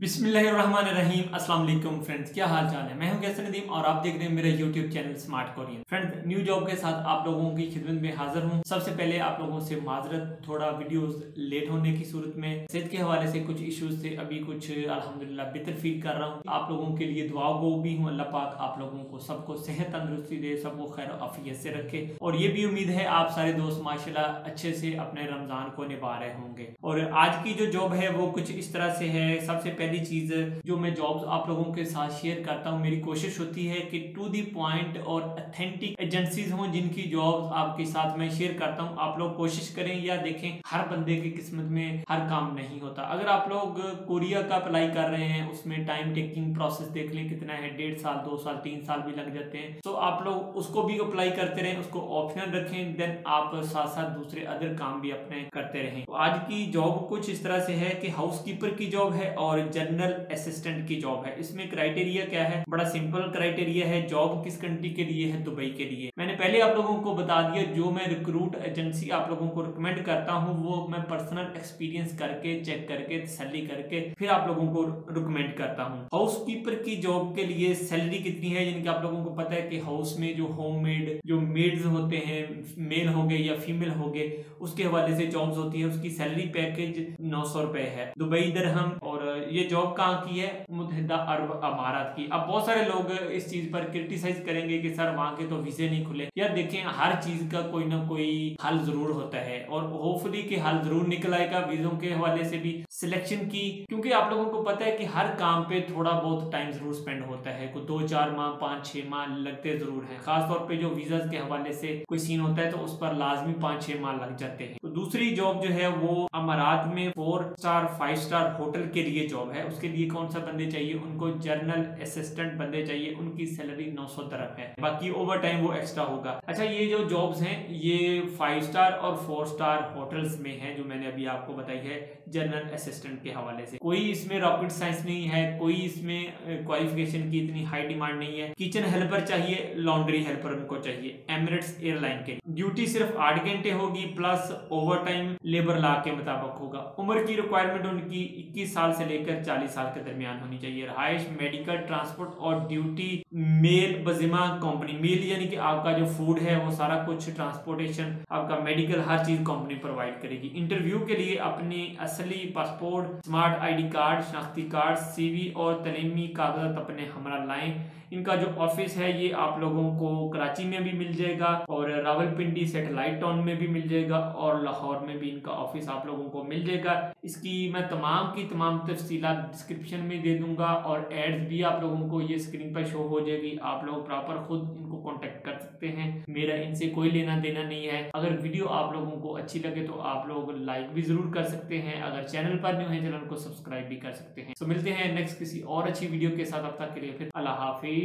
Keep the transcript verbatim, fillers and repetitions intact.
बिस्मिल्लाहिर्रहमानिर्रहीम अस्सलाम वालेकुम फ्रेंड्स, क्या हाल चाल है। मैं हूं कैसरुद्दीन और आप देख रहे हैं मेरा YouTube channel smart Korean. Friends, new job के साथ आप लोगों की खिदमत में हाजिर हूं। सबसे पहले आप लोगों से माजरत, थोड़ा वीडियोस लेट होने की सूरत में सेहत के हवाले से कुछ इश्यूज थे, अभी कुछ अल्हम्दुलिल्लाह बेहतर फील कर रहा हूँ। आप लोगों के लिए दुआ गो भी हूँ। अल्लाह पाक आप लोगों को सबको सेहत तंदरुस्ती दे, सबको खैर आफियत से रखे। और ये भी उम्मीद है आप सारे दोस्त माशाल्लाह अच्छे से अपने रमजान को निभा रहे होंगे। और आज की जो जॉब है वो कुछ इस तरह से है। सबसे पहली चीज जो मैं जॉब्स आप लोगों के साथ शेयर करता हूं, मेरी कोशिश होती है कि टू दी पॉइंट और ऑथेंटिक एजेंसीज हों जिनकी जॉब्स आपके साथ मैं शेयर करता हूं। आप लोग कोशिश करें या देखें, हर बंदे की किस्मत में हर काम नहीं होता। अगर आप लोग कोरिया का अप्लाई कर रहे हैं, उसमें टाइम टेकिंग प्रोसेस देख लें कितना है, डेढ़ साल दो साल तीन साल भी लग जाते हैं। तो आप लोग उसको भी अप्लाई करते रहें, उसको ऑप्शन रखें, देन आप साथ साथ दूसरे अदर काम भी अपने करते रहें। तो आज की जॉब कुछ इस तरह से है कि हाउस कीपर की जॉब है और जनरल असिस्टेंट की जॉब है। इसमें क्राइटेरिया क्या है, बड़ा सिंपल क्राइटेरिया है। जॉब किस कंट्री के लिए है, दुबई के लिए। मैंने पहले आप लोगों को बता दिया, जो मैं रिक्रूट एजेंसी आप लोगों को रिकमेंड करता हूं वो मैं पर्सनल एक्सपीरियंस करके, चेक करके, तसल्ली करके फिर आप लोगों को रिकमेंड करता हूं। हाउसकीपर की जॉब के लिए सैलरी कितनी है, जिनकी आप लोगों को पता है कि हाउस में जो होम मेड जो मेड्स होते हैं, मेल हो गए या फीमेल हो गए, उसके हवाले से जॉब्स होती है, उसकी सैलरी पैकेज नौ सौ रुपए है दुबई दरहम। और ये जॉब कहाँ की है, मुतहदा अरब अमीरात की। अब बहुत सारे लोग इस चीज पर क्रिटिसाइज करेंगे कि सर वहाँ के तो वीजे नहीं खुले। यार देखें, हर चीज का कोई ना कोई हल जरूर होता है और होपफुली कि हल जरूर निकल आएगा। वीजों के हवाले से भी सिलेक्शन की, क्योंकि आप लोगों को पता है कि हर काम पे थोड़ा बहुत टाइम जरूर स्पेंड होता है, कोई दो चार माह पाँच छह माह लगते जरूर है। खासतौर पर जो वीजा के हवाले से कोई सीन होता है तो उस पर लाजमी पाँच छह माह लग जाते हैं। तो दूसरी जॉब जो है वो अमीरात में four star five star hotel के लिए जॉब है। उसके लिए कौन सा बंदे चाहिए, उनको जर्नल असिस्टेंट बंदे चाहिए। उनकी सैलरी नौ सौ दरहम है, बाकी ओवर टाइम वो एक्स्ट्रा होगा। अच्छा, ये जो जॉब्स हैं ये फाइव स्टार और फोर स्टार होटल्स में हैं, जो मैंने अभी आपको बताई है जर्नल असिस्टेंट के हवाले से। कोई इसमें रॉकेट साइंस नहीं है, कोई इसमें क्वालिफिकेशन की इतनी हाई डिमांड नहीं है। किचन हेल्पर चाहिए, लॉन्ड्री हेल्पर उनको चाहिए एमिरेट्स एयरलाइन के। ड्यूटी सिर्फ आठ घंटे होगी, plus overtime labour law के मुताबिक होगा। उम्र की रिक्वायरमेंट उनकी इक्कीस साल से लेकर चालीस साल के दरमियान होनी चाहिए। रहायश, मेडिकल, ट्रांसपोर्ट और ड्यूटी मेल बजिमा कंपनी। मेल यानी कि आपका जो फूड है वो सारा कुछ, ट्रांसपोर्टेशन, आपका मेडिकल, हर चीज कंपनी प्रोवाइड करेगी। इंटरव्यू के लिए अपने असली पासपोर्ट, स्मार्ट आईडी कार्ड, शनाख्ती कार्ड, सीवी और तलीमी कागजात अपने हमरा लाएं। इनका जो ऑफिस है ये आप लोगों को कराची में भी मिल जाएगा और रावलपिंडी सेटेलाइट टाउन में भी मिल जाएगा और लाहौर में भी इनका ऑफिस आप लोगों को मिल जाएगा। इसकी मैं तमाम की तमाम तफसीलात डिस्क्रिप्शन में दे दूंगा और एड्स भी आप लोगों को ये स्क्रीन पर शो हो जाएगी। आप लोग प्रॉपर खुद इनको कॉन्टेक्ट कर सकते हैं, मेरा इनसे कोई लेना देना नहीं है। अगर वीडियो आप लोगों को अच्छी लगे तो आप लोग लाइक भी जरूर कर सकते हैं। अगर चैनल पर न्यू है चैनल को सब्सक्राइब भी कर सकते हैं। तो मिलते हैं नेक्स्ट किसी और अच्छी वीडियो के साथ। अब तक के लिए फिर अल्लाह हाफिज़।